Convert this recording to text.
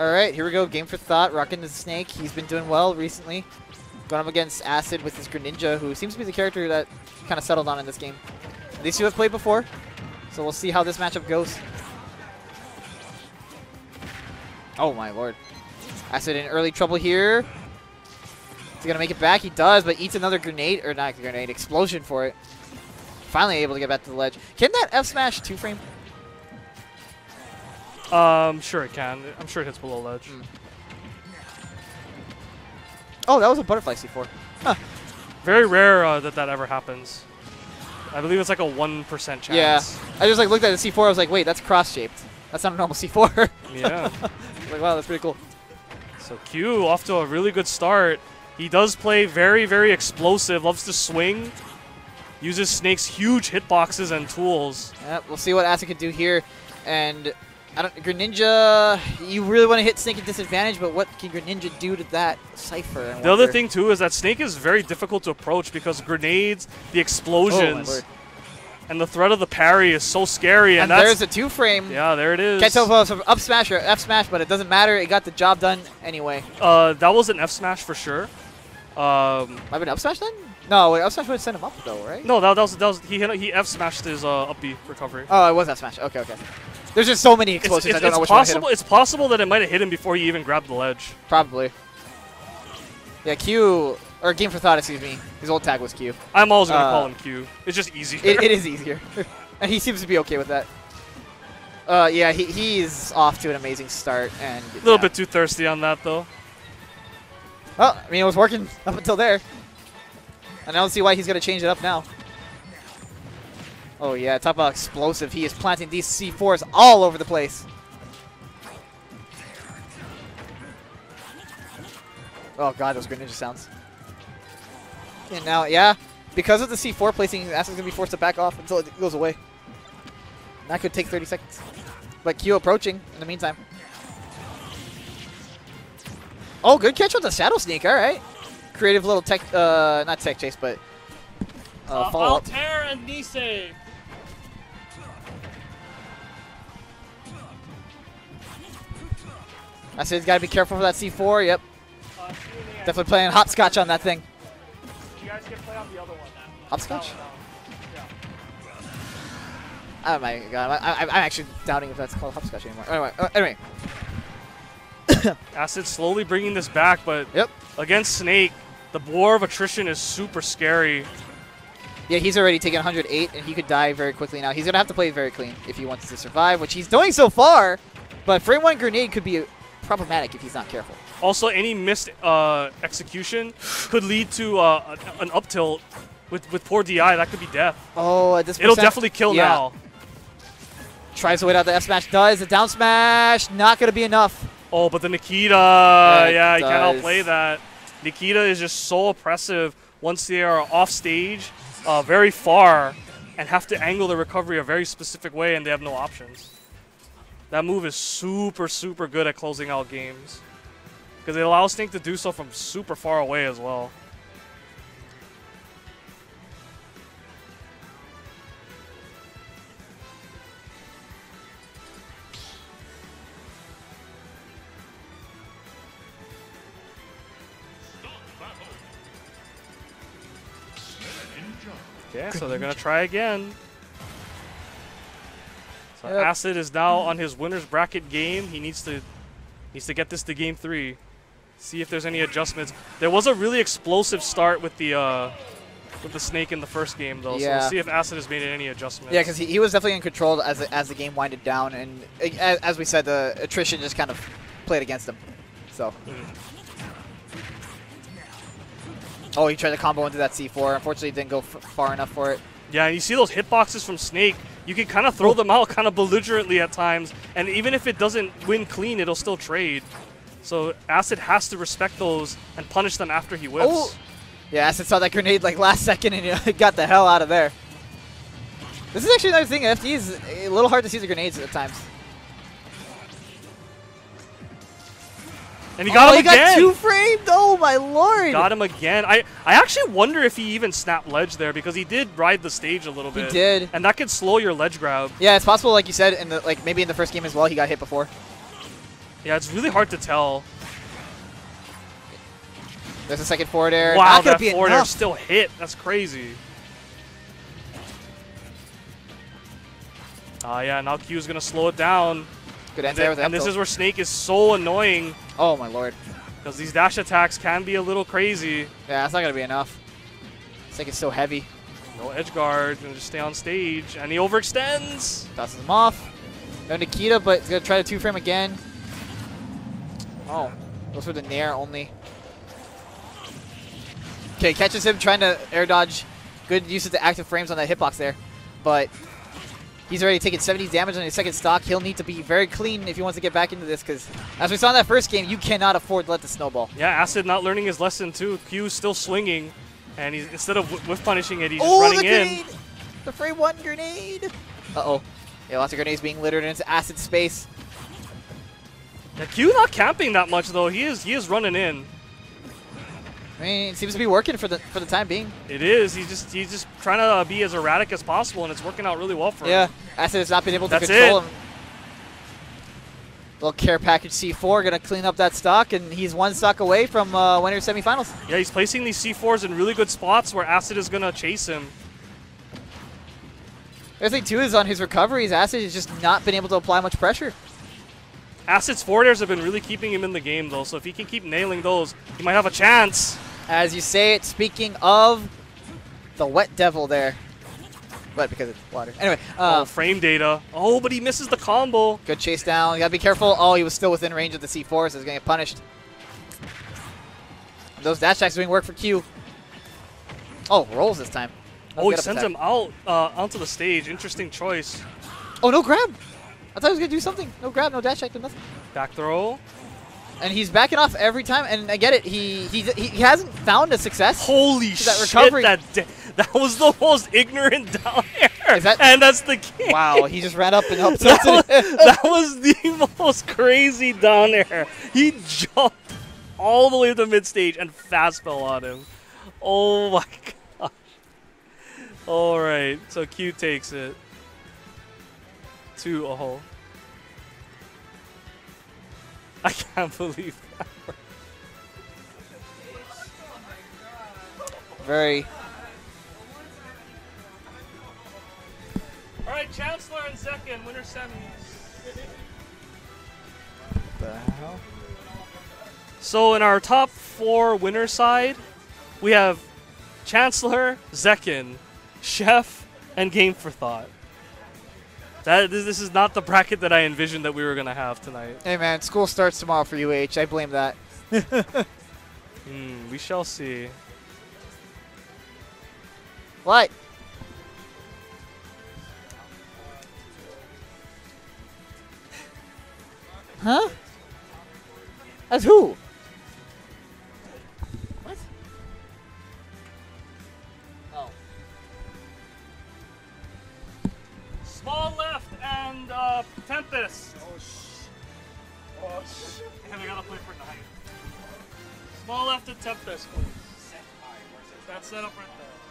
Alright, here we go. Game for Thought, rocking the Snake. He's been doing well recently. Going up against Acid with his Greninja, who seems to be the character that kind of settled on in this game. These two have played before, so we'll see how this matchup goes. Oh my lord. Acid in early trouble here. He's going to make it back. He does, but eats another grenade, or not grenade, explosion for it. Finally able to get back to the ledge. Can that F smash 2-frame? Sure it can. I'm sure it hits below ledge. Mm. Oh, that was a butterfly C4. Huh. Very rare that ever happens. I believe it's like a 1% chance. Yeah. I just like looked at the C4. I was like, wait, that's cross-shaped. That's not a normal C4. Yeah. Like, wow, that's pretty cool. So Q off to a really good start. He does play very, very explosive. Loves to swing. Uses Snake's huge hitboxes and tools. Yeah, we'll see what Acid can do here. And I don't, Greninja, you really want to hit Snake at disadvantage, but what can Greninja do to that Cypher? And the other thing, too, is that Snake is very difficult to approach because grenades, the explosions, and the threat of the parry is so scary. And there's a 2-frame. Yeah, there it is. Can't tell if it was an up smash or F smash, but it doesn't matter. It got the job done anyway. That was an F smash for sure. Might have been up smash then? No, wait, up smash would have sent him up, though, right? No, that was he F smashed his up B recovery. Oh, it was F smash. Okay, okay. There's just so many explosions, I don't know which one hit him. It's possible that it might have hit him before he even grabbed the ledge. Probably. Yeah, Q, or Game for Thought, excuse me. His old tag was Q. I'm always going to call him Q. It's just easier. It is easier. And he seems to be okay with that. Yeah, he's off to an amazing start. And a little bit too thirsty on that, though. Well, I mean, it was working up until there. And I don't see why he's going to change it up now. Oh yeah, talk about explosive. He is planting these C4s all over the place. Oh god, those Greninja sounds. And now, yeah, because of the C4 placing, Acid's gonna be forced to back off until it goes away. And that could take 30 seconds. But Q approaching in the meantime. Oh, good catch on the Shadow Sneak, alright. Creative little tech, not tech chase, but follow-up. Altair and D-save. I said he's got to be careful for that C4. Yep. Definitely playing hopscotch on that thing. You guys can play on the other one now. Hopscotch? Yeah. Oh my god. I'm actually doubting if that's called hopscotch anymore. Anyway. Acid slowly bringing this back, but against Snake, the war of attrition is super scary. Yeah, he's already taken 108, and he could die very quickly now. He's going to have to play very clean if he wants to survive, which he's doing so far. But frame one grenade could be problematic if he's not careful. Also, any missed execution could lead to an up tilt with poor DI. That could be death. Oh, at this point, it'll definitely kill now. Tries to wait out the F smash. Does the down smash? Not going to be enough. Oh, but the Nikita. Yeah, he can't outplay that. Nikita is just so oppressive once they are off stage. Very far and have to angle the recovery a very specific way, and they have no options. That move is super, super good at closing out games because it allows Snake to do so from super far away as well. Okay, so they're going to try again. So Acid is now on his winner's bracket game. He needs to get this to game 3. See if there's any adjustments. There was a really explosive start with the Snake in the first game, though. Yeah. So we'll see if Acid has made any adjustments. Yeah, because he was definitely in control as the game winded down. And as we said, the attrition just kind of played against him. So. Oh, he tried to combo into that C4. Unfortunately, didn't go far enough for it. Yeah, and you see those hitboxes from Snake. You can kind of throw them out kind of belligerently at times. And even if it doesn't win clean, it'll still trade. So Acid has to respect those and punish them after he whips. Oh. Yeah, Acid saw that grenade like last second and it got the hell out of there. This is actually another thing. FD is a little hard to see the grenades at times. And he got him again. Got 2-framed? Oh my lord! Got him again. I actually wonder if he even snapped ledge there because he did ride the stage a little bit. He did. And that could slow your ledge grab. Yeah, it's possible, like you said, in the maybe in the first game as well, he got hit before. Yeah, it's really hard to tell. There's a second forward air. Wow, not that be forward enough. Air still hit. That's crazy. Yeah, now Q is going to slow it down. Good end there with that. And this is where Snake is so annoying. Oh, my lord. Because these dash attacks can be a little crazy. Yeah, it's not going to be enough. Snake is so heavy. No edge guard. Going to just stay on stage. And he overextends. Tosses him off. No Nikita, but he's going to try to two frame again. Oh, those were the nair only. Okay, catches him trying to air dodge. Good use of the active frames on that hitbox there. But he's already taken 70 damage on his second stock. He'll need to be very clean if he wants to get back into this, because as we saw in that first game, you cannot afford to let this snowball. Yeah, Acid not learning his lesson too. Q's still swinging, and he's instead of whiff punishing it, he's just running in. Grenade. The frame one grenade! Uh-oh. Yeah, lots of grenades being littered into Acid space. Yeah, Q not camping that much though. He is running in. I mean, it seems to be working for the time being. It is. He's just trying to be as erratic as possible, and it's working out really well for him. Yeah, Acid has not been able to control him. Little care package C4 gonna clean up that stock, and he's one stock away from winner's semifinals. Yeah, he's placing these C4s in really good spots where Acid is gonna chase him. The other thing too is on his recoveries, Acid has just not been able to apply much pressure. Acid's forward airs have been really keeping him in the game though, so if he can keep nailing those, he might have a chance. As you say it, speaking of the wet devil there. Wet because it's water. Anyway. Frame data. Oh, but he misses the combo. Good chase down. You got to be careful. Oh, he was still within range of the C4, so he's going to get punished. Those dash attacks doing work for Q. Oh, rolls this time. Let's he sends him out onto the stage. Interesting choice. Oh, no grab. I thought he was going to do something. No grab, no dash attack, no nothing. Back throw. And he's backing off every time, and I get it. He hasn't found a success. Holy shit! That was the most ignorant down air, and that's the game. Wow! He just ran up and helped. That was the most crazy down air. He jumped all the way to mid stage and fast fell on him. Oh my gosh! All right, so Q takes it 2-0. I can't believe that. Very. All right, Chancellor and Zekken, winner semis. What the hell? So in our top four winner side, we have Chancellor, Zekken, Chef, and GameForThought. This is not the bracket that I envisioned that we were going to have tonight. Hey, man, school starts tomorrow for UH. I blame that. We shall see. What? Huh? That's who? What? Oh. Small left and Tempest. Oh shh. Oh shh. And we gotta play for 9. Small left and Tempest, please. That setup right there.